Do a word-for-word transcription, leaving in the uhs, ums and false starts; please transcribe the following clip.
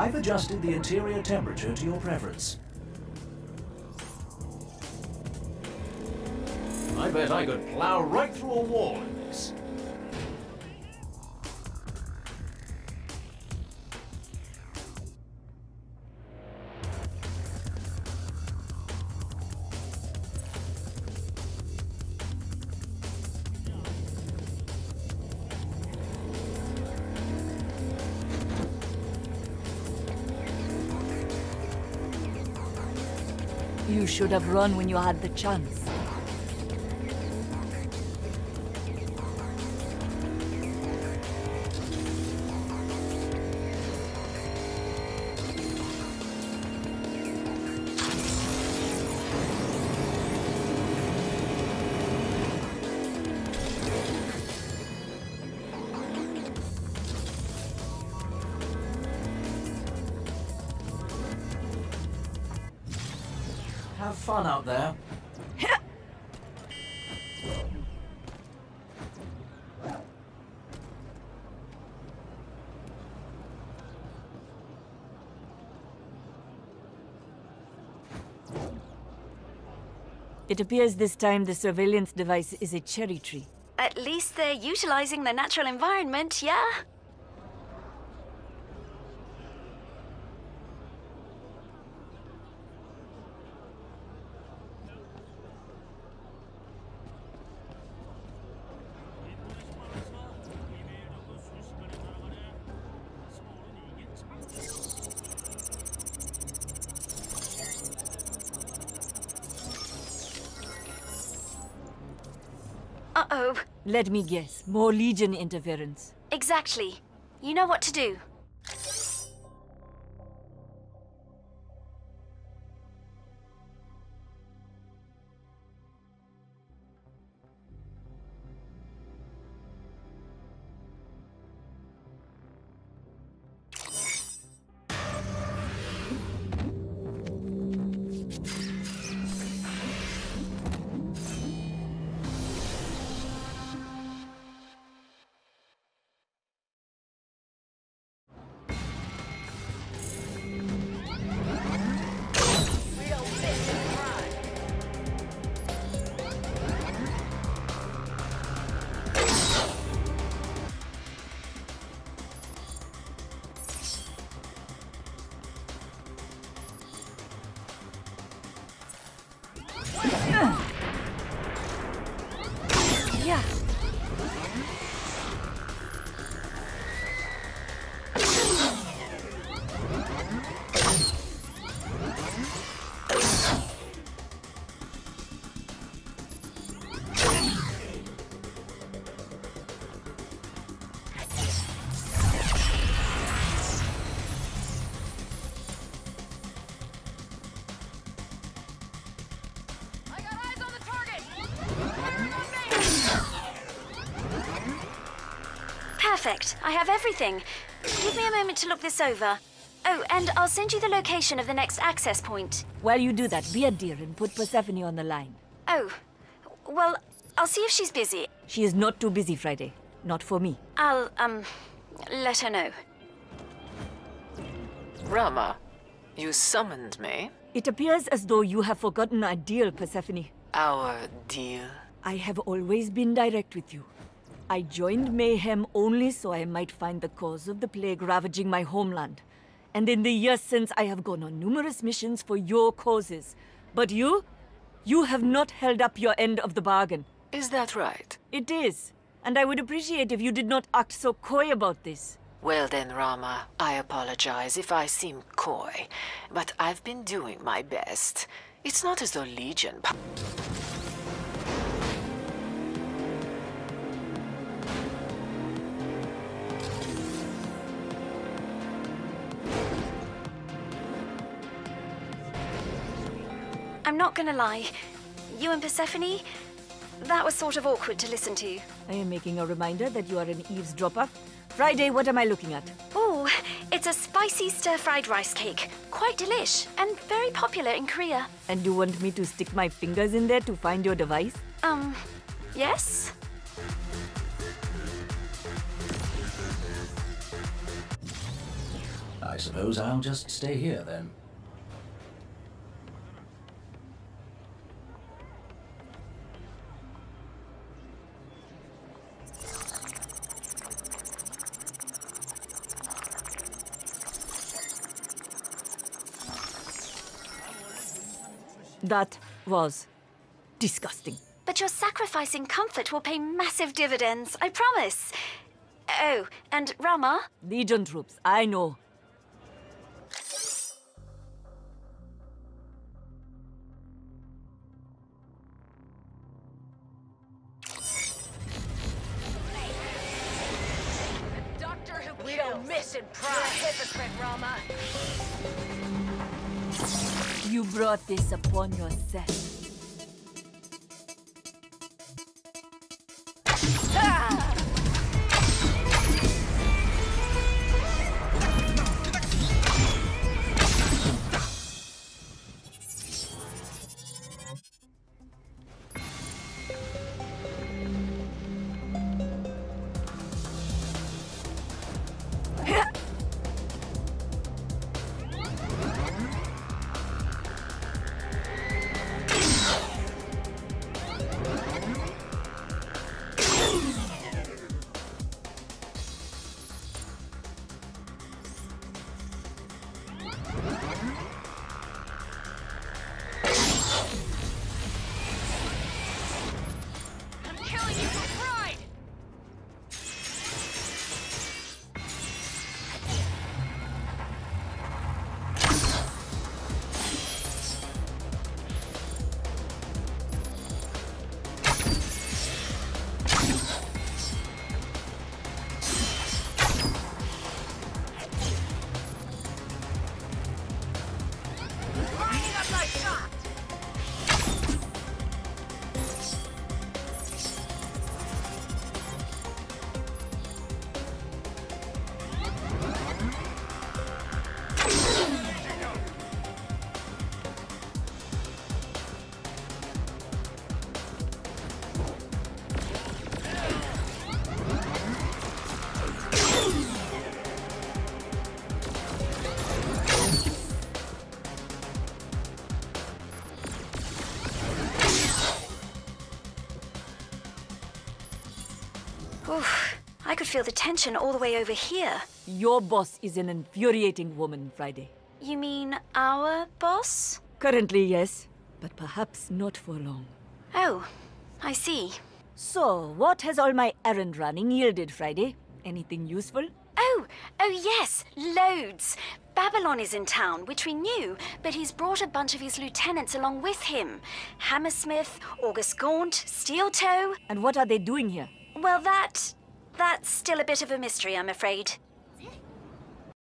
I've adjusted the interior temperature to your preference. I bet I could plow right through a wall in this. You should have run when you had the chance. Have fun out there. It appears this time the surveillance device is a cherry tree. At least they're utilizing the natural environment, yeah? Uh-oh. Let me guess. More Legion interference. Exactly. You know what to do. Perfect. I have everything. Give me a moment to look this over. Oh, and I'll send you the location of the next access point. While you do that, be a dear and put Persephone on the line. Oh. Well, I'll see if she's busy. She is not too busy, Friday. Not for me. I'll, um, let her know. Rama, you summoned me. It appears as though you have forgotten our deal, Persephone. Our deal? I have always been direct with you. I joined Mayhem only so I might find the cause of the plague ravaging my homeland. And in the years since, I have gone on numerous missions for your causes. But you? You have not held up your end of the bargain. Is that right? It is. And I would appreciate if you did not act so coy about this. Well then, Rama, I apologize if I seem coy. But I've been doing my best. It's not as though Legion... I'm not gonna lie, you and Persephone, that was sort of awkward to listen to. I am making a reminder that you are an eavesdropper. Friday, what am I looking at? Oh, it's a spicy stir-fried rice cake. Quite delish, and very popular in Korea. And you want me to stick my fingers in there to find your device? Um, yes? I suppose I'll just stay here then. That was disgusting. But your sacrificing comfort will pay massive dividends, I promise. Oh, and Rama? Legion troops, I know. The doctor who we don't miss in pride. You're a hypocrite, Rama. You brought this upon yourself. Feel the tension all the way over here. Your boss is an infuriating woman, Friday. You mean our boss? Currently, yes, but perhaps not for long. Oh, I see. So, what has all my errand running yielded, Friday? Anything useful? Oh, oh yes, loads. Babylon is in town, which we knew, but he's brought a bunch of his lieutenants along with him. Hammersmith, August Gaunt, Steel Toe. And what are they doing here? Well, that... That's still a bit of a mystery, I'm afraid.